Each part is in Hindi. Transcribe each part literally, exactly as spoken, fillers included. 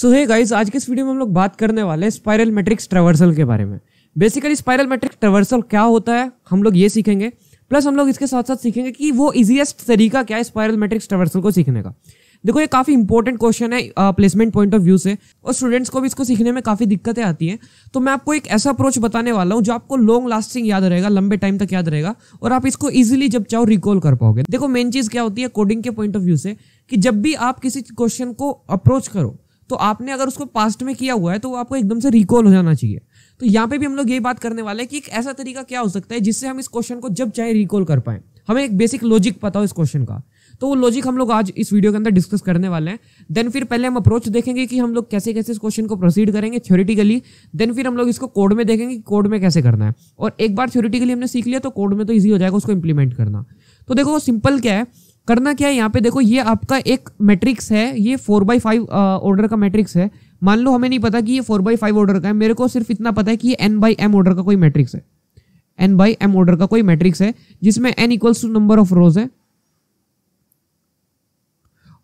सो हे गाइस, आज के इस वीडियो में हम लोग बात करने वाले हैं स्पाइरल मैट्रिक्स ट्रैवर्सल के बारे में। बेसिकली स्पाइरल मैट्रिक्स ट्रैवर्सल क्या होता है हम लोग ये सीखेंगे, प्लस हम लोग इसके साथ साथ सीखेंगे कि वो इजीएस्ट तरीका क्या है स्पाइरल मैट्रिक्स ट्रैवर्सल को सीखने का। देखो ये काफ़ी इंपॉर्टेंट क्वेश्चन है प्लेसमेंट पॉइंट ऑफ व्यू से, और स्टूडेंट्स को भी इसको सीखने में काफ़ी दिक्कतें आती हैं। तो मैं आपको एक ऐसा अप्रोच बताने वाला हूँ जो आपको लॉन्ग लास्टिंग याद रहेगा, लंबे टाइम तक याद रहेगा, और आप इसको इजीली जब चाहो रिकॉल कर पाओगे। देखो मेन चीज़ क्या होती है कोडिंग के पॉइंट ऑफ व्यू से, कि जब भी आप किसी क्वेश्चन को अप्रोच करो तो आपने अगर उसको पास्ट में किया हुआ है तो वो आपको एकदम से रिकॉल हो जाना चाहिए। तो यहाँ पे भी हम लोग यही बात करने वाले हैं कि एक ऐसा तरीका क्या हो सकता है जिससे हम इस क्वेश्चन को जब चाहे रिकॉल कर पाएं। हमें एक बेसिक लॉजिक पता हो इस क्वेश्चन का, तो वो लॉजिक हम लोग आज इस वीडियो के अंदर डिस्कस करने वाले हैं। देन फिर पहले हम अप्रोच देखेंगे कि हम लोग कैसे कैसे इस क्वेश्चन को प्रोसीड करेंगे थ्योरेटिकली। देन फिर हम लोग इसको कोड में देखेंगे कि कोड में कैसे करना है, और एक बार थ्योरेटिकली हमने सीख लिया तो कोड में तो ईजी हो जाएगा उसको इम्प्लीमेंट करना। तो देखो सिंपल क्या है, करना क्या है यहाँ पे। देखो ये आपका एक मैट्रिक्स है, ये फोर बाई फाइव ऑर्डर का मैट्रिक्स है। मान लो हमें नहीं पता कि ये फोर बाई फाइव ऑर्डर का है, मेरे को सिर्फ इतना पता है कि ये एन बाई एम ऑर्डर का कोई मैट्रिक्स है। एन बाई एम ऑर्डर का कोई मैट्रिक्स है जिसमें N equals to number of rows है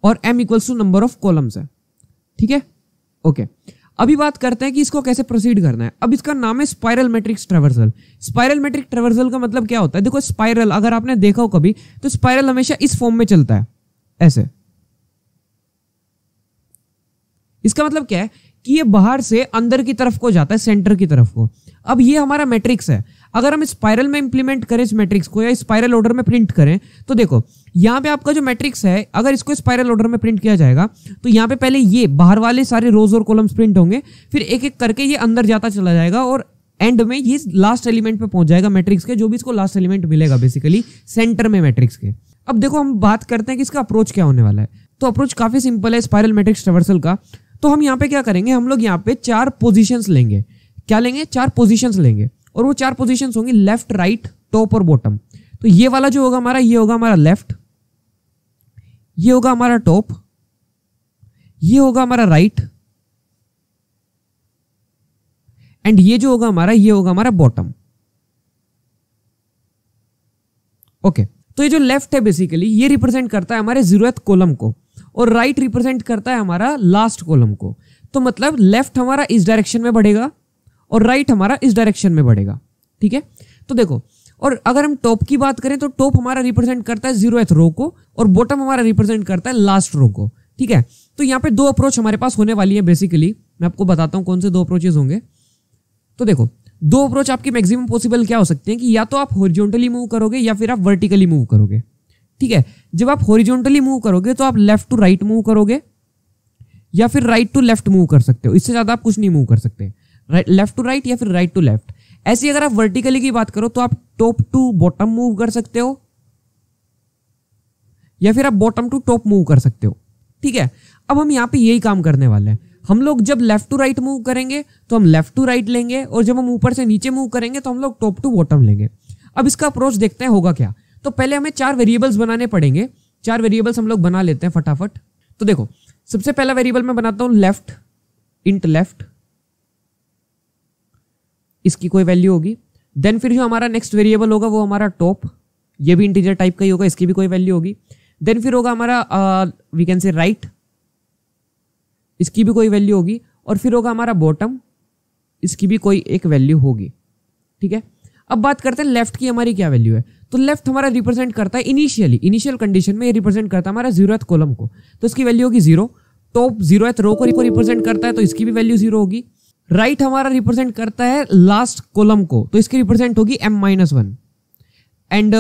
और M equals to number of columns है। ठीक है, ओके। अभी बात करते हैं कि इसको कैसे प्रोसीड करना है। अब इसका नाम है spiral matrix traversal. Spiral matrix traversal का मतलब क्या होता है? देखो स्पाइरल, अगर आपने देखा हो कभी तो स्पाइरल हमेशा इस फॉर्म में चलता है, ऐसे। इसका मतलब क्या है कि ये बाहर से अंदर की तरफ को जाता है, सेंटर की तरफ को। अब ये हमारा मैट्रिक्स है, अगर हम स्पाइरल में इंप्लीमेंट करें इस मैट्रिक्स को या स्पाइरल ऑर्डर में प्रिंट करें, तो देखो यहाँ पे आपका जो मैट्रिक्स है अगर इसको स्पाइरल ऑर्डर में प्रिंट किया जाएगा तो यहाँ पे पहले ये बाहर वाले सारे रोज और कॉलम्स प्रिंट होंगे, फिर एक एक करके ये अंदर जाता चला जाएगा और एंड में ये लास्ट एलिमेंट पे पहुंच जाएगा मैट्रिक्स के, जो भी इसको लास्ट एलिमेंट मिलेगा बेसिकली सेंटर में मैट्रिक्स के। अब देखो हम बात करते हैं कि इसका अप्रोच क्या होने वाला है। तो अप्रोच काफी सिंपल है स्पाइरल मैट्रिक्स ट्रैवर्सल का। तो हम यहाँ पे क्या करेंगे, हम लोग यहाँ पे चार पोजिशंस लेंगे। क्या लेंगे? चार पोजिशंस लेंगे, और वो चार पोजिशंस होंगी लेफ्ट, राइट, टॉप और बॉटम। तो ये वाला जो होगा हमारा, ये होगा हमारा लेफ्ट, ये होगा हमारा टॉप, ये होगा हमारा राइट, एंड ये जो होगा हमारा, ये होगा हमारा बॉटम। ओके, तो ये जो लेफ्ट है बेसिकली ये रिप्रेजेंट करता है हमारे जीरोथ कॉलम को, और राइट रिप्रेजेंट करता है हमारा लास्ट कॉलम को। तो मतलब लेफ्ट हमारा इस डायरेक्शन में बढ़ेगा और राइट हमारा इस डायरेक्शन में बढ़ेगा। ठीक है, तो देखो, और अगर हम टॉप की बात करें तो टॉप हमारा रिप्रेजेंट करता है जीरोथ रो को और बॉटम हमारा रिप्रेजेंट करता है लास्ट रो को। ठीक है, तो यहाँ पे दो अप्रोच हमारे पास होने वाली है बेसिकली। मैं आपको बताता हूँ कौन से दो अप्रोचेज होंगे। तो देखो दो अप्रोच आपके मैक्सिमम पॉसिबल क्या हो सकते हैं, कि या तो आप हॉरिजॉन्टली मूव करोगे या फिर आप वर्टिकली मूव करोगे। ठीक है, जब आप हॉरिजॉन्टली मूव करोगे तो आप लेफ्ट टू राइट मूव करोगे या फिर राइट टू लेफ्ट मूव कर सकते हो, इससे ज्यादा आप कुछ नहीं मूव कर सकते, लेफ्ट टू राइट या फिर राइट टू लेफ्ट। ऐसी अगर आप वर्टिकली की बात करो तो आप टॉप टू बॉटम मूव कर सकते हो या फिर आप बॉटम टू टॉप मूव कर सकते हो। ठीक है, अब हम यहाँ पे यही काम करने वाले हैं। हम लोग जब लेफ्ट टू राइट मूव करेंगे तो हम लेफ्ट टू राइट लेंगे, और जब हम ऊपर से नीचे मूव करेंगे तो हम लोग टॉप टू बॉटम लेंगे। अब इसका अप्रोच देखते हैं होगा क्या। तो पहले हमें चार वेरिएबल्स बनाने पड़ेंगे। चार वेरिएबल्स हम लोग बना लेते हैं फटाफट। तो देखो सबसे पहला वेरिएबल मैं बनाता हूँ लेफ्ट, इंट लेफ्ट, इसकी कोई वैल्यू होगी। देन फिर जो हमारा नेक्स्ट वेरिएबल होगा वो हमारा टॉप, ये भी इंटीजर टाइप का ही होगा, इसकी भी कोई वैल्यू होगी। देन फिर होगा हमारा वी कैन से राइट, इसकी भी कोई वैल्यू होगी, और फिर होगा हमारा बॉटम, इसकी भी कोई एक वैल्यू होगी। ठीक है, अब बात करते हैं लेफ्ट की हमारी क्या वैल्यू है। तो लेफ्ट हमारा रिप्रेजेंट करता है इनिशियली, इनिशियल कंडीशन में ये रिप्रेजेंट करता है हमारा जीरोथ कॉलम को, तो इसकी वैल्यू होगी जीरो। टॉप जीरोथ रो को रिप्रेजेंट करता है तो इसकी भी वैल्यू जीरो होगी। राइट right हमारा रिप्रेजेंट करता है लास्ट कॉलम को, तो इसकी रिप्रेजेंट होगी M minus one. And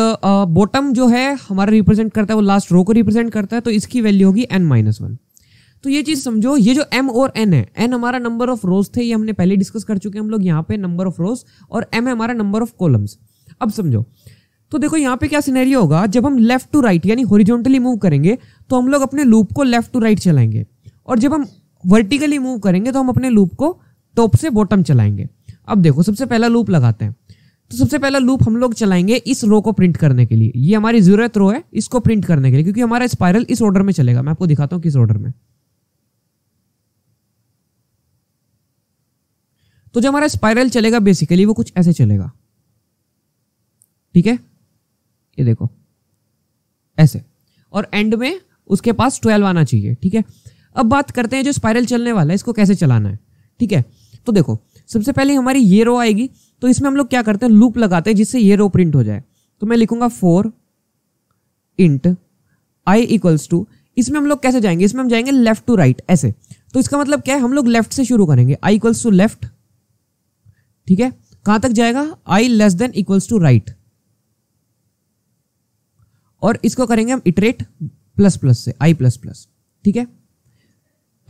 bottom जो है हमारा रिप्रेजेंट करता है वो लास्ट रो को रिप्रेजेंट करता है, तो इसकी वैल्यू होगी एन माइनस वन। तो ये चीज़ समझो, ये जो एम और एन है, एन हमारा नंबर ऑफ रोज थे, ये हमने पहले डिस्कस कर चुके हैं हम लोग यहाँ पे, नंबर ऑफ रोज, और एम है हमारा नंबर ऑफ कॉलम्स। अब समझो, तो देखो यहाँ पे क्या सिनेरियो होगा, जब हम लेफ्ट टू राइट यानी हॉरिजॉन्टली मूव करेंगे तो हम लोग अपने लूप को लेफ्ट टू राइट चलाएंगे, और जब हम वर्टिकली मूव करेंगे तो हम अपने लूप को टॉप से बॉटम चलाएंगे। अब देखो सबसे पहला लूप लगाते हैं। तो सबसे पहला लूप हम लोग चलाएंगे इस रो को प्रिंट करने के लिए, ये हमारी जीरोथ रो है, इसको प्रिंट करने के लिए, क्योंकि हमारा स्पाइरल इस ऑर्डर में चलेगा। मैं आपको दिखाता हूं किस ऑर्डर में। तो जो हमारा स्पाइरल चलेगा बेसिकली वो कुछ ऐसे चलेगा। ठीक है, ये देखो ऐसे, और एंड में उसके पास ट्वेल्व आना चाहिए। ठीक है, अब बात करते हैं जो स्पाइरल चलने वाला है इसको कैसे चलाना है, ठीक है। तो देखो सबसे पहले हमारी ये रो आएगी, तो इसमें हम लोग क्या करते हैं लूप लगाते हैं जिससे ये रो प्रिंट हो जाए। तो मैं लिखूंगा for int I equals to, इसमें हम लोग कैसे जाएंगे, इसमें हम जाएंगे लेफ्ट टू राइट ऐसे। तो इसका मतलब क्या है, हम लोग लेफ्ट से शुरू करेंगे, आई इक्वल्स टू लेफ्ट, ठीक है। कहां तक जाएगा, I less than equals to right, और इसको करेंगे हम इटरेट प्लस प्लस से, आई प्लस प्लस, ठीक है।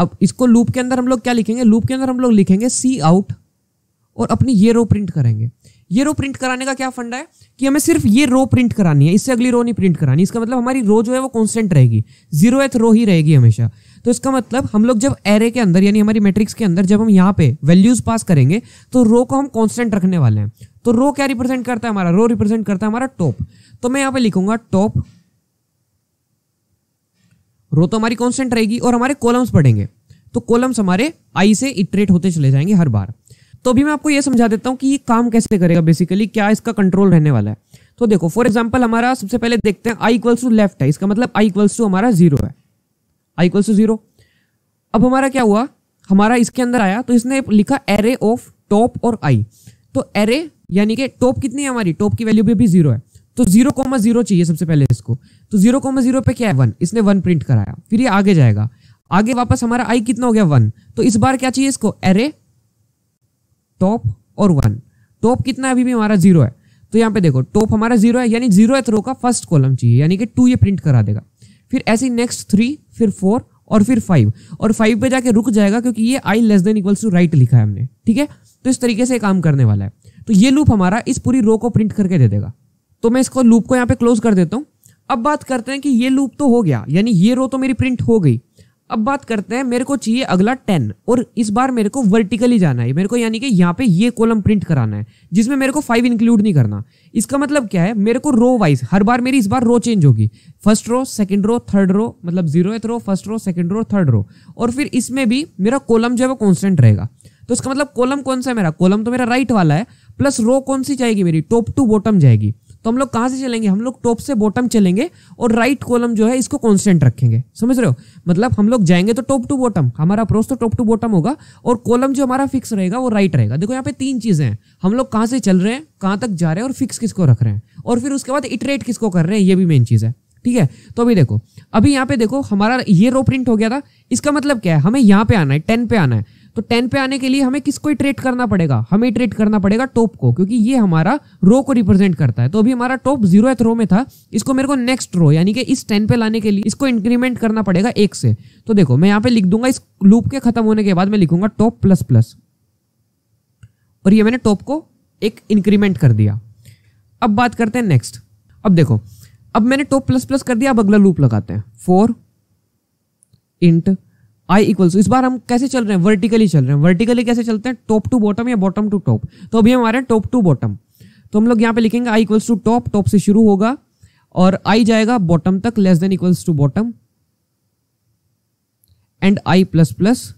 अब इसको लूप के अंदर हम लोग क्या लिखेंगे, लूप के अंदर हम लोग लिखेंगे सी आउट और अपनी ये रो प्रिंट करेंगे। ये रो प्रिंट कराने का क्या फंडा है कि हमें सिर्फ ये रो प्रिंट करानी है, इससे अगली रो नहीं प्रिंट करानी। इसका मतलब हमारी रो जो है वो कांस्टेंट रहेगी, जीरोथ रो ही रहेगी हमेशा। तो इसका मतलब हम लोग जब एरे के अंदर यानी हमारी मैट्रिक्स के अंदर जब हम यहाँ पे वैल्यूज पास करेंगे तो रो को हम कांस्टेंट रखने वाले हैं। तो रो क्या रिप्रेजेंट करता है हमारा, रो रिप्रेजेंट करता है हमारा टॉप। तो मैं यहाँ पे लिखूंगा टॉप, रो तो हमारी कांस्टेंट रहेगी और हमारे कॉलम्स पड़ेंगे, तो कॉलम्स हमारे आई से इटरेट होते चले जाएंगे हर बार। तो अभी मैं आपको ये समझा देता हूँ कि ये काम कैसे करेगा, बेसिकली क्या इसका कंट्रोल रहने वाला है। तो देखो फॉर एग्जांपल हमारा सबसे पहले देखते हैं आई इक्वल्स टू लेफ्ट है, इसका मतलब आई इक्वल्स टू हमारा जीरो है, आई इक्वल्स टू जीरो। अब हमारा क्या हुआ, हमारा इसके अंदर आया तो इसने लिखा एरे ऑफ टॉप और आई। तो एरे यानी कि टॉप कितनी है हमारी, टॉप की वैल्यू भी अभी जीरो है, तो जीरो कॉमा जीरो चाहिए सबसे पहले इसको। तो जीरो कॉमा जीरो पे क्या है, वन, इसने वन प्रिंट कराया। फिर ये आगे जाएगा, आगे वापस हमारा आई कितना हो गया, वन। तो इस बार क्या चाहिए इसको, एरे टॉप और वन। टॉप कितना है, अभी भी हमारा जीरो है, तो यहाँ पे देखो टॉप हमारा जीरो है यानी जीरोथ रो का फर्स्ट कॉलम चाहिए यानी कि टू ये प्रिंट करा देगा। फिर ऐसे नेक्स्ट थ्री, फिर फोर और फिर फाइव, और फाइव पे जाके रुक जाएगा क्योंकि ये I less than equals to right लिखा है हमने, ठीक है। तो इस तरीके से काम करने वाला है। तो ये लूप हमारा इस पूरी रो को प्रिंट करके दे देगा। तो मैं इसको लूप को यहाँ पे क्लोज कर देता हूँ। अब बात करते हैं कि ये लूप तो हो गया यानी ये रो तो मेरी प्रिंट हो गई। अब बात करते हैं मेरे को चाहिए अगला टेन, और इस बार मेरे को वर्टिकली जाना है, मेरे को यानी कि यहाँ पे ये कॉलम प्रिंट कराना है जिसमें मेरे को फाइव इंक्लूड नहीं करना। इसका मतलब क्या है, मेरे को रो वाइज हर बार मेरी इस बार रो चेंज होगी, first row second row third row, मतलब zeroth row first row second row third row, और फिर इसमें भी मेरा कॉलम जो है वो कॉन्स्टेंट रहेगा। तो इसका मतलब कॉलम कौन सा है मेरा, कॉलम तो मेरा राइट वाला है, प्लस रो कौन सी जाएगी मेरी, टॉप टू बॉटम जाएगी। तो हम लोग कहाँ से चलेंगे, हम लोग टॉप से बॉटम चलेंगे और राइट कॉलम जो है इसको कांस्टेंट रखेंगे, समझ रहे हो। मतलब हम लोग जाएंगे तो टॉप टू बॉटम, हमारा अप्रोच तो टॉप टू बॉटम होगा, और कॉलम जो हमारा फिक्स रहेगा वो राइट रहेगा। देखो यहाँ पे तीन चीजें हैं, हम लोग कहाँ से चल रहे हैं, कहाँ तक जा रहे हैं, और फिक्स किसको रख रहे हैं, और फिर उसके बाद इटरेट किसको कर रहे हैं, ये भी मेन चीज है, ठीक है। तो अभी देखो, अभी यहाँ पे देखो हमारा ये रो प्रिंट हो गया था। इसका मतलब क्या है, हमें यहाँ पे आना है, टेन पे आना है। तो टेन पे आने के लिए हमें किसको इटरेट करना पड़ेगा, हमें इटरेट करना पड़ेगा टॉप को, क्योंकि ये हमारा रो को रिप्रेजेंट करता है। तो अभी हमारा टॉप जीरोथ रो में था, इसको मेरे को नेक्स्ट रो यानी कि इस टेन पे लाने के लिए इसको इंक्रीमेंट करना पड़ेगा एक से। तो देखो मैं यहाँ पे लिख दूंगा, इस लूप के खत्म होने के बाद मैं लिखूंगा टॉप प्लस प्लस, और ये मैंने टॉप को एक इंक्रीमेंट कर दिया। अब बात करते हैं नेक्स्ट। अब देखो, अब मैंने टॉप प्लस प्लस कर दिया, अब अगला लूप लगाते हैं, फोर इंट आई इक्वल्स। इस बार हम कैसे चल रहे हैं, वर्टिकली चल रहे हैं। वर्टिकली कैसे चलते हैं, टॉप टू बॉटम या बॉटम टू टॉप। तो अभी हमारे टॉप टू बॉटम, तो हम लोग यहाँ पे लिखेंगे आई इक्वल्स टू टॉप, टॉप से शुरू होगा और आई जाएगा बॉटम तक less than equals to bottom, and I plus plus,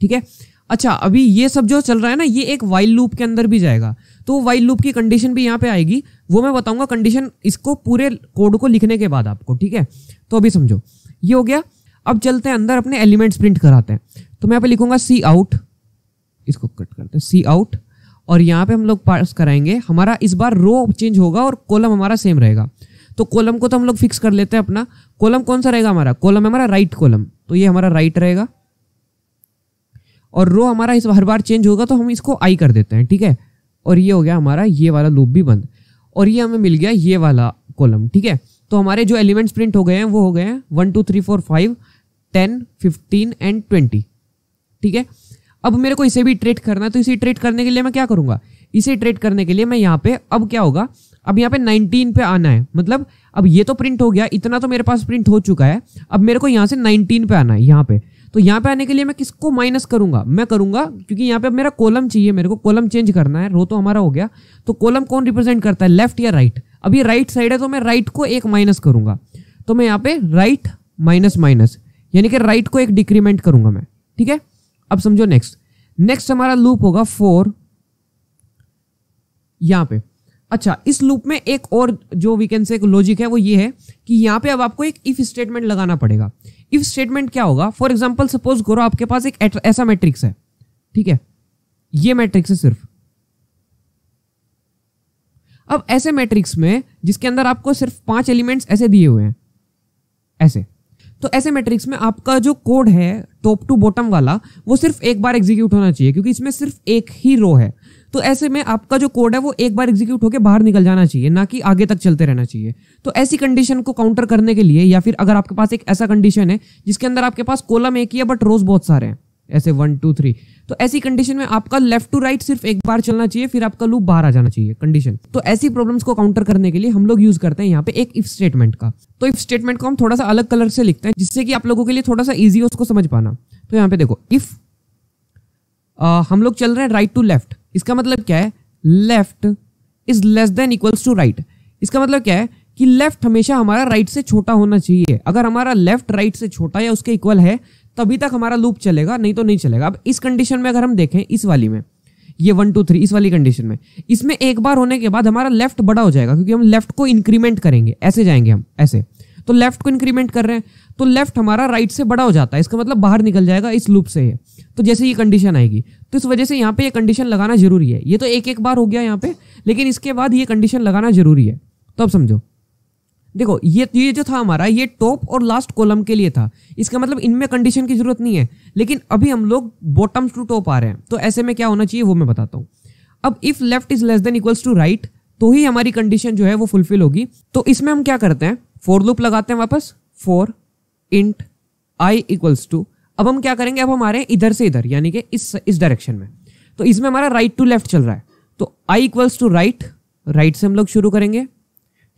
ठीक है। अच्छा, अभी ये सब जो चल रहा है ना, ये एक वाइल लूप के अंदर भी जाएगा, तो वाइल लूप की कंडीशन भी यहाँ पे आएगी, वो मैं बताऊंगा कंडीशन इसको पूरे कोड को लिखने के बाद आपको, ठीक है। तो अभी समझो ये हो गया। अब चलते हैं अंदर, अपने एलिमेंट्स प्रिंट कराते हैं। तो मैं यहाँ पे लिखूंगा सी आउट, इसको कट करते हैं, सी आउट, और यहाँ पे हम लोग पास कराएंगे। हमारा इस बार रो चेंज होगा और कॉलम हमारा सेम रहेगा। तो कॉलम को तो हम लोग फिक्स कर लेते हैं अपना, कॉलम कौन सा रहेगा हमारा, कॉलम हमारा राइट कॉलम, तो ये हमारा राइट रहेगा, और रो हमारा इस हर बार चेंज होगा तो हम इसको आई कर देते हैं, ठीक है। और ये हो गया हमारा ये वाला लूप भी बंद, और ये हमें मिल गया ये वाला कॉलम, ठीक है। तो हमारे जो एलिमेंट्स प्रिंट हो गए हैं वो हो गए हैं one two three four five ten fifteen and twenty, ठीक है। अब मेरे को इसे भी इटरेट करना है, तो इसे इटरेट करने के लिए मैं क्या करूंगा, इसे इटरेट करने के लिए मैं यहाँ पे, अब क्या होगा, अब यहाँ पे नाइनटीन पे आना है। मतलब अब ये तो प्रिंट हो गया, इतना तो मेरे पास प्रिंट हो चुका है, अब मेरे को यहाँ से नाइनटीन पे आना है यहाँ पे। तो यहाँ पे आने के लिए मैं किसको माइनस करूंगा, मैं करूंगा, क्योंकि यहाँ पे मेरा कॉलम चाहिए, मेरे को कॉलम चेंज करना है, रो तो हमारा हो गया। तो कॉलम कौन रिप्रेजेंट करता है, लेफ्ट या राइट। अब ये राइट साइड है तो मैं राइट को एक माइनस करूंगा, तो मैं यहाँ पे राइट माइनस माइनस यानी कि राइट को एक डिक्रीमेंट करूंगा मैं, ठीक है। अब समझो नेक्स्ट, नेक्स्ट हमारा लूप होगा फोर यहाँ पे। अच्छा, इस लूप में एक और जो वी कैन से एक लॉजिक है वो ये है कि यहाँ पे अब आपको एक इफ स्टेटमेंट लगाना पड़ेगा। इफ स्टेटमेंट क्या होगा, फॉर एग्जांपल सपोज करो आपके पास एक ऐसा मैट्रिक्स है, ठीक है, ये मैट्रिक्स है सिर्फ। अब ऐसे मैट्रिक्स में जिसके अंदर आपको सिर्फ पांच एलिमेंट्स ऐसे दिए हुए हैं, ऐसे, तो ऐसे मैट्रिक्स में आपका जो कोड है टॉप टू बॉटम वाला वो सिर्फ एक बार एग्जीक्यूट होना चाहिए, क्योंकि इसमें सिर्फ एक ही रो है। तो ऐसे में आपका जो कोड है वो एक बार एग्जीक्यूट होकर बाहर निकल जाना चाहिए, ना कि आगे तक चलते रहना चाहिए। तो ऐसी कंडीशन को काउंटर करने के लिए, या फिर अगर आपके पास एक ऐसा कंडीशन है जिसके अंदर आपके पास कॉलम एक ही है बट रोज बहुत सारे हैं, ऐसे वन टू थ्री, तो ऐसी कंडीशन में आपका लेफ्ट टू राइट सिर्फ एक बार चलना चाहिए, फिर आपका लूप बाहर आ जाना चाहिए कंडीशन। तो ऐसी प्रॉब्लम्स को काउंटर करने के लिए हम लोग यूज करते हैं यहाँ पे एक इफ स्टेटमेंट का। तो इफ स्टेटमेंट को हम थोड़ा सा अलग कलर से लिखते हैं जिससे कि आप लोगों के लिए थोड़ा सा ईजी हो उसको समझ पाना। तो यहाँ पे देखो, इफ हम लोग चल रहे हैं राइट टू लेफ्ट, इसका मतलब क्या है, left is less than equals to right. इसका मतलब क्या है कि लेफ्ट हमेशा हमारा राइट से छोटा होना चाहिए। अगर हमारा लेफ्ट राइट से छोटा या उसके इक्वल है तभी तक हमारा लूप चलेगा, नहीं तो नहीं चलेगा। अब इस कंडीशन में अगर हम देखें, इस वाली में, ये वन टू थ्री इस वाली कंडीशन में, इसमें एक बार होने के बाद हमारा लेफ्ट बड़ा हो जाएगा, क्योंकि हम लेफ्ट को इंक्रीमेंट करेंगे, ऐसे जाएंगे हम ऐसे, तो लेफ्ट को इंक्रीमेंट कर रहे हैं, तो लेफ्ट हमारा राइट से बड़ा हो जाता है, इसका मतलब बाहर निकल जाएगा इस लूप से है। तो जैसे ये कंडीशन आएगी, तो इस वजह से यहाँ पे ये कंडीशन लगाना जरूरी है। ये तो एक एक बार हो गया यहाँ पे, लेकिन इसके बाद ये कंडीशन लगाना जरूरी है। तो अब समझो, देखो ये ये जो था हमारा, ये टॉप और लास्ट कॉलम के लिए था, इसका मतलब इनमें कंडीशन की जरूरत नहीं है। लेकिन अभी हम लोग बॉटम टू टॉप आ रहे हैं, तो ऐसे में क्या होना चाहिए वो मैं बताता हूँ। अब if left is less than equals to right, तो ही हमारी कंडीशन जो है वो फुलफिल होगी। तो इसमें हम क्या करते हैं, फोर लूप लगाते हैं वापस, for int I equals to. अब हम क्या करेंगे, अब हमारे इधर से इधर, यानी कि इस इस डायरेक्शन में, तो इसमें हमारा राइट टू लेफ्ट चल रहा है, तो आई इक्वल्स टू राइट, राइट से हम लोग शुरू करेंगे,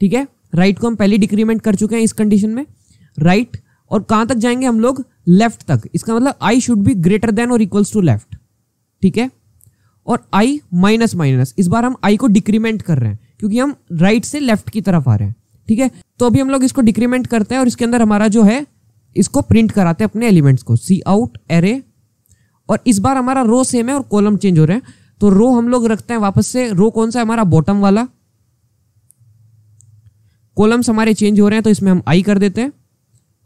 ठीक है। राइट को हम पहले डिक्रीमेंट कर चुके हैं इस कंडीशन में, राइट, और कहाँ तक जाएंगे हम लोग, लेफ्ट तक। इसका मतलब आई शुड बी ग्रेटर देन और इक्वल्स टू लेफ्ट, ठीक है। और आई माइनस माइनस, इस बार हम आई को डिक्रीमेंट कर रहे हैं क्योंकि हम राइट से लेफ्ट की तरफ आ रहे हैं, ठीक है। तो अभी हम लोग इसको डिक्रीमेंट करते हैं और इसके अंदर हमारा जो है इसको प्रिंट कराते हैं अपने एलिमेंट्स को, सी आउट एरे। और इस बार हमारा रो सेम है और कॉलम चेंज हो रहे हैं, तो रो हम लोग रखते हैं वापस से, रो कौन सा है हमारा, बॉटम वाला। कॉलम्स हमारे चेंज हो रहे हैं, तो इसमें हम आई कर देते हैं,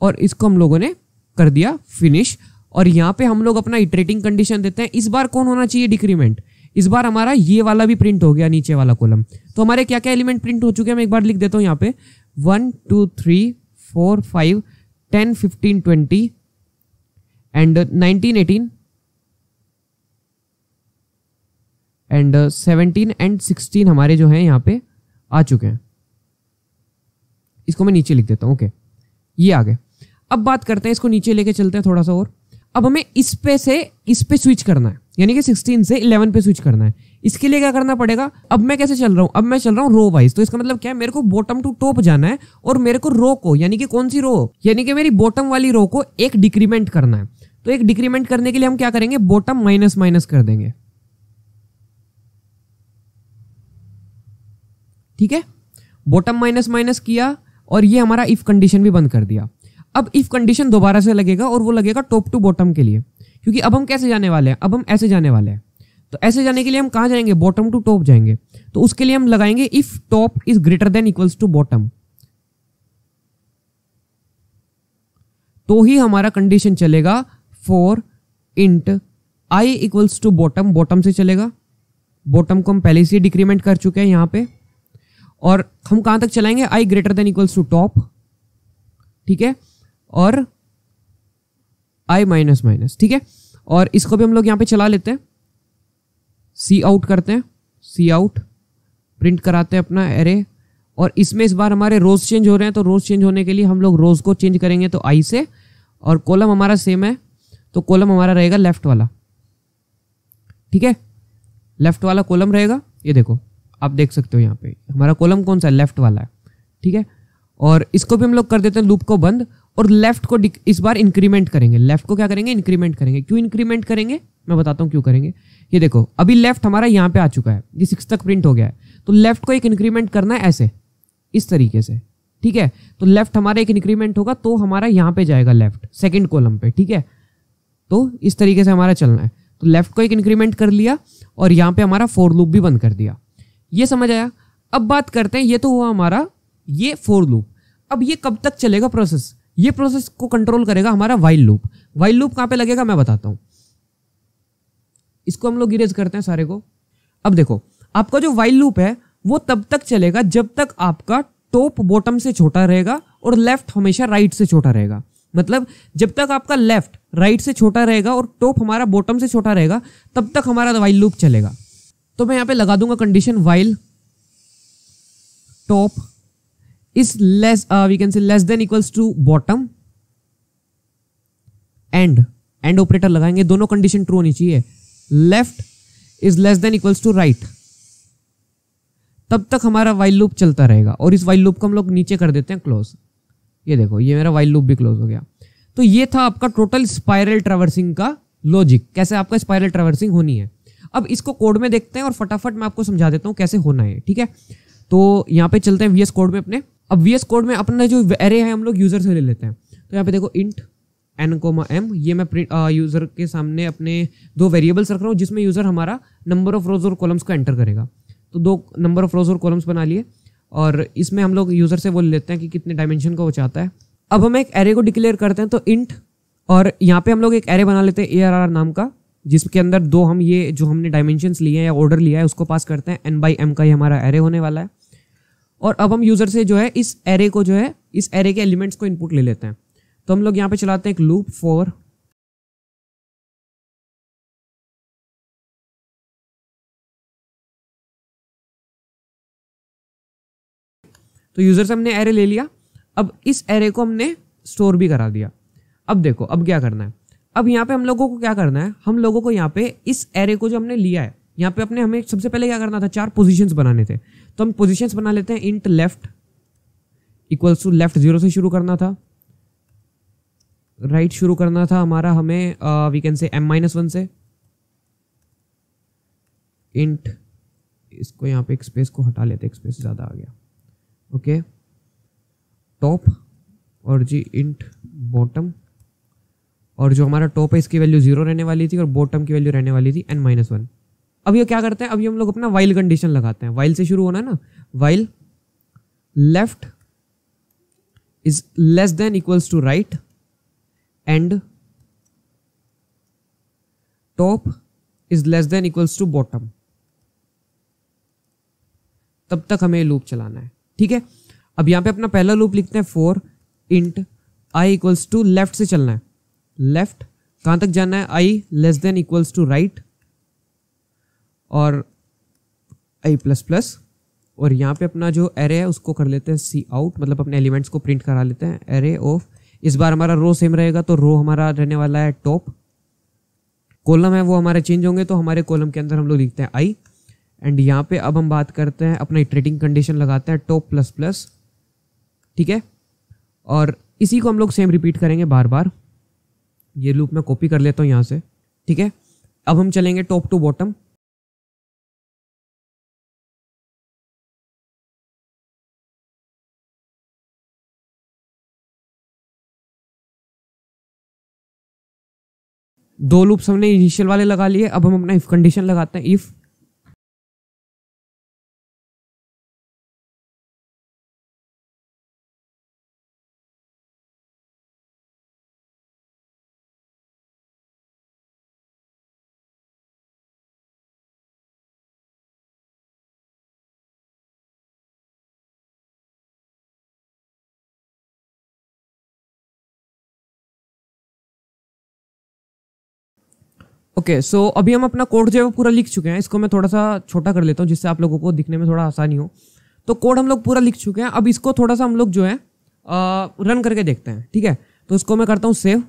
और इसको हम लोगों ने कर दिया फिनिश। और यहाँ पे हम लोग अपना इटरेटिंग कंडीशन देते हैं। इस बार कौन होना चाहिए डिक्रीमेंट, इस बार हमारा ये वाला भी प्रिंट हो गया, नीचे वाला कॉलम। तो हमारे क्या क्या एलिमेंट प्रिंट हो चुके हैं मैं एक बार लिख देता हूँ यहाँ पे, one two three four five ten fifteen twenty and nineteen eighteen and seventeen and sixteen हमारे जो हैं यहाँ पे आ चुके हैं। इसको मैं नीचे लिख देता हूँ, ओके, ये आ गए। अब बात करते हैं, इसको नीचे लेके चलते हैं थोड़ा सा और। अब हमें इस पे से इस पे स्विच करना है, यानी कि सिक्सटीन से इलेवन पे स्विच करना है। इसके लिए क्या करना पड़ेगा, अब मैं कैसे चल रहा हूँ, अब मैं चल रहा हूँ रो वाइज, तो इसका मतलब क्या है, मेरे को बॉटम टू टॉप जाना है और मेरे को रो को, यानी कि कौन सी रो, यानी कि मेरी बॉटम वाली रो को एक डिक्रीमेंट करना है। तो एक डिक्रीमेंट करने के लिए हम क्या करेंगे, बॉटम माइनस माइनस कर देंगे, ठीक है। बॉटम माइनस माइनस किया और ये हमारा इफ कंडीशन भी बंद कर दिया। अब इफ कंडीशन दोबारा से लगेगा और वो लगेगा टॉप टू बॉटम के लिए, क्योंकि अब हम कैसे जाने वाले हैं, अब हम ऐसे जाने वाले हैं। तो ऐसे जाने के लिए हम कहाँ जाएंगे, बॉटम टू टॉप जाएंगे। तो उसके लिए हम लगाएंगे if top is greater than equals to bottom, तो ही हमारा कंडीशन चलेगा। For int I equals to bottom, bottom से चलेगा, बॉटम को हम पहले से डिक्रीमेंट कर चुके हैं यहाँ पे। और हम कहाँ तक चलाएंगे, आई greater than equals to top, ठीक है, और आई माइनस माइनस, ठीक है। और इसको भी हम लोग यहाँ पे चला लेते हैं, सी आउट करते हैं, सी आउट, प्रिंट कराते हैं अपना एरे। और इसमें इस बार हमारे रोज चेंज हो रहे हैं, तो रोज चेंज होने के लिए हम लोग रोज को चेंज करेंगे तो आई से, और कॉलम हमारा सेम है तो कॉलम हमारा रहेगा लेफ्ट वाला, ठीक है, लेफ्ट वाला कॉलम रहेगा। ये देखो आप देख सकते हो यहाँ पे हमारा कॉलम कौन सा है, लेफ्ट वाला है, ठीक है। और इसको भी हम लोग कर देते हैं लूप को बंद, और लेफ्ट को इस बार इंक्रीमेंट करेंगे। लेफ्ट को क्या करेंगे, इंक्रीमेंट करेंगे। क्यों इंक्रीमेंट करेंगे मैं बताता हूँ क्यों करेंगे। ये देखो अभी लेफ्ट हमारा यहाँ पे आ चुका है, ये सिक्स तक प्रिंट हो गया है, तो लेफ्ट को एक इंक्रीमेंट करना है ऐसे, इस तरीके से, ठीक है। तो लेफ्ट हमारा एक इंक्रीमेंट होगा तो हमारा यहाँ पे जाएगा लेफ्ट, सेकेंड कॉलम पे, ठीक है। तो इस तरीके से हमारा चलना है, तो लेफ्ट को एक इंक्रीमेंट कर लिया और यहाँ पे हमारा फोर लूप भी बंद कर दिया। ये समझ आया। अब बात करते हैं, ये तो हुआ हमारा ये फॉर लूप। अब ये कब तक चलेगा प्रोसेस? ये प्रोसेस को कंट्रोल करेगा हमारा वाइल लूप। वाइल लूप कहाँ पे लगेगा मैं बताता हूँ। इसको हम लोग इरेज करते हैं सारे को। अब देखो आपका जो वाइल लूप है वो तब तक चलेगा जब तक आपका टॉप बॉटम से छोटा रहेगा और लेफ्ट हमेशा राइट से छोटा रहेगा। मतलब जब तक आपका लेफ्ट राइट से छोटा रहेगा और टॉप हमारा बॉटम से छोटा रहेगा तब तक हमारा वाइल लूप चलेगा। तो मैं यहाँ पे लगा दूंगा condition while top is less we can say less than equals to bottom and and operator लगाएंगे। दोनों कंडीशन ट्रू होनी चाहिए। Left is less than equals to right, तब तक हमारा वाइल लूप चलता रहेगा। और इस वाइल लूप को हम लोग नीचे कर देते हैं क्लोज। ये देखो ये मेरा वाइल लूप भी क्लोज हो गया। तो ये था आपका टोटल स्पायरल ट्रैवर्सिंग का लॉजिक, कैसे आपका स्पायरल ट्रैवर्सिंग होनी है। अब इसको कोड में देखते हैं और फटाफट मैं आपको समझा देता हूँ कैसे होना है, ठीक है। तो यहाँ पे चलते हैं वीएस कोड में अपने। अब वीएस कोड में अपना जो एरे है हम लोग यूजर से ले लेते हैं। तो यहाँ पे देखो इंट एन कोमा एम, ये मैं प्रिंट यूजर के सामने अपने दो वेरिएबल्स रख रहा हूँ जिसमें यूजर हमारा नंबर ऑफ रोज और कॉलम्स को एंटर करेगा। तो दो नंबर ऑफ रोज और कॉलम्स बना लिए और इसमें हम लोग यूजर से बोल लेते हैं कि कितने डायमेंशन का वो चाहता है। अब हम एक एरे को डिक्लेयर करते हैं तो इंट, और यहाँ पे हम लोग एक एरे बना लेते हैं ए आर आर नाम का, जिसके अंदर दो हम ये जो हमने डायमेंशंस लिए हैं या ऑर्डर लिया है उसको पास करते हैं। एन बाई एम का ये हमारा एरे होने वाला है। और अब हम यूजर से जो है इस एरे को जो है इस एरे के एलिमेंट्स को इनपुट ले लेते हैं। तो हम लोग यहाँ पे चलाते हैं एक लूप फॉर तो यूजर से हमने एरे ले लिया। अब इस एरे को हमने स्टोर भी करा दिया। अब देखो अब क्या करना है। अब यहाँ पे हम लोगों को क्या करना है, हम लोगों को यहाँ पे इस एरे को जो हमने लिया है यहाँ पे अपने हमें सबसे पहले क्या करना था, चार पोजीशंस बनाने थे। तो हम पोजीशंस बना लेते हैं। Int left equals to left zero से शुरू करना था, राइट शुरू करना था हमारा हमें we can say M minus one से। इंट इसको यहाँ पे स्पेस को हटा लेते, स्पेस ज़्यादा आ गया। ओके टॉप और जी इंट बॉटम, और जो हमारा टॉप है इसकी वैल्यू जीरो रहने वाली थी और बॉटम की वैल्यू रहने वाली थी एन माइनस वन। अब ये क्या करते हैं, अब ये हम लोग अपना वाइल कंडीशन लगाते हैं। वाइल से शुरू होना ना, while left is less than equals to right and top is less than equals to bottom, तब तक हमें लूप चलाना है, ठीक है। अब यहाँ पे अपना पहला लूप लिखते हैं for int I equals to left से चलना है, लेफ्ट कहाँ तक जाना है आई less than equals to right और आई प्लस प्लस। और यहाँ पे अपना जो एरे है उसको कर लेते हैं सी आउट, मतलब अपने एलिमेंट्स को प्रिंट करा लेते हैं। एरे ऑफ इस बार हमारा रो सेम रहेगा तो रो हमारा रहने वाला है टॉप, कॉलम है वो हमारे चेंज होंगे तो हमारे कॉलम के अंदर हम लोग लिखते हैं आई। एंड यहाँ पे अब हम बात करते हैं अपना इटरेटिंग कंडीशन लगाते हैं टॉप प्लस प्लस, ठीक है। और इसी को हम लोग सेम रिपीट करेंगे बार बार। ये लूप मैं कॉपी कर लेता हूँ यहाँ से, ठीक है। अब हम चलेंगे टॉप टू बॉटम। दो लूप्स हमने इनिशियल वाले लगा लिए। अब हम अपना इफ कंडीशन लगाते हैं। If okay okay, so so अभी हम अपना कोड जो है वो पूरा लिख चुके हैं। इसको मैं थोड़ा सा छोटा कर लेता हूँ जिससे आप लोगों को दिखने में थोड़ा आसानी हो। तो कोड हम लोग पूरा लिख चुके हैं। अब इसको थोड़ा सा हम लोग जो है रन करके देखते हैं, ठीक है। तो इसको मैं करता हूँ सेव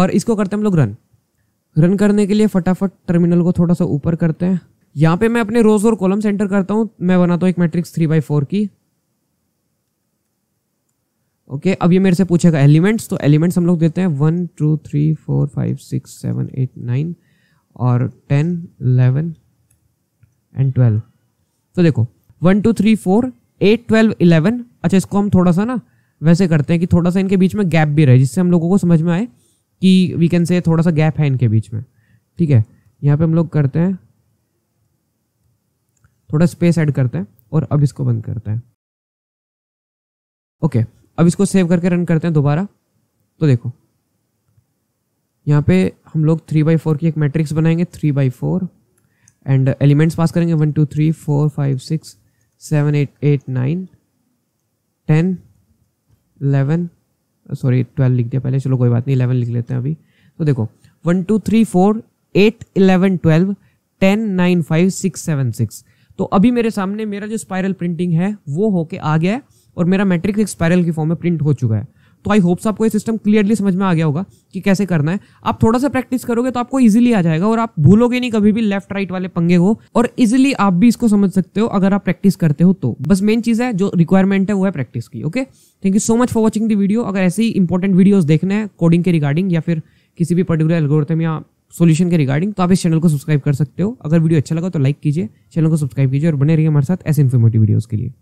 और इसको करते हैं हम लोग रन। रन करने के लिए फटाफट टर्मिनल को थोड़ा सा ऊपर करते हैं। यहाँ पर मैं अपने रोज और कॉलम्स एंटर करता हूँ। मैं बनाता हूँ एक मैट्रिक्स थ्री बाई फोर की। ओके okay, अब ये मेरे से पूछेगा एलिमेंट्स, तो एलिमेंट्स हम लोग देते हैं one two three four five six seven eight nine और टेन इलेवन एंड ट्वेल्व। तो देखो one two three four eight twelve eleven. अच्छा इसको हम थोड़ा सा ना वैसे करते हैं कि थोड़ा सा इनके बीच में गैप भी रहे जिससे हम लोगों को समझ में आए कि वी कैन से थोड़ा सा गैप है इनके बीच में, ठीक है। यहाँ पर हम लोग करते हैं थोड़ा स्पेस ऐड करते हैं और अब इसको बंद करते हैं। ओके, अब इसको सेव करके रन करते हैं दोबारा। तो देखो यहाँ पे हम लोग थ्री बाई फोर की एक मैट्रिक्स बनाएंगे, three by four, and elements pass करेंगे one two three four five six seven eight eight nine ten eleven, sorry twelve लिख दिया पहले, चलो कोई बात नहीं, इलेवन लिख लेते हैं अभी। तो देखो one two three four eight eleven twelve ten nine five six seven six. तो अभी मेरे सामने मेरा जो स्पायरल प्रिंटिंग है वो होके आ गया है और मेरा मैट्रिक्स एक स्पायरल की फॉर्म में प्रिंट हो चुका है। तो आई होप्स आपको ये सिस्टम क्लियरली समझ में आ गया होगा कि कैसे करना है। आप थोड़ा सा प्रैक्टिस करोगे तो आपको इजीली आ जाएगा और आप भूलोगे नहीं कभी भी लेफ्ट राइट वाले पंगे हो, और इजीली आप भी इसको समझ सकते हो अगर आप प्रैक्टिस करते हो तो। बस मेन चीज़ है, जो रिक्वायरमेंट है वो है प्रैक्टिस की। Okay, thank you so much for watching the video. अगर ऐसी इंपॉर्टेंट वीडियोज देखने हैं कोडिंग के रिगार्डिंग या फिर किसी भी पर्टिकुलर एल्गोरिथम या सॉल्यूशन के रिगार्डिंग, तो आप इस चैनल को सब्सक्राइब कर सकते हो। अगर वीडियो अच्छा लगा तो लाइक कीजिए, चैनल को सब्सक्राइब कीजिए और बने रहिए हमारे साथ ऐसे इन्फॉर्मेटिव वीडियोज़ के लिए।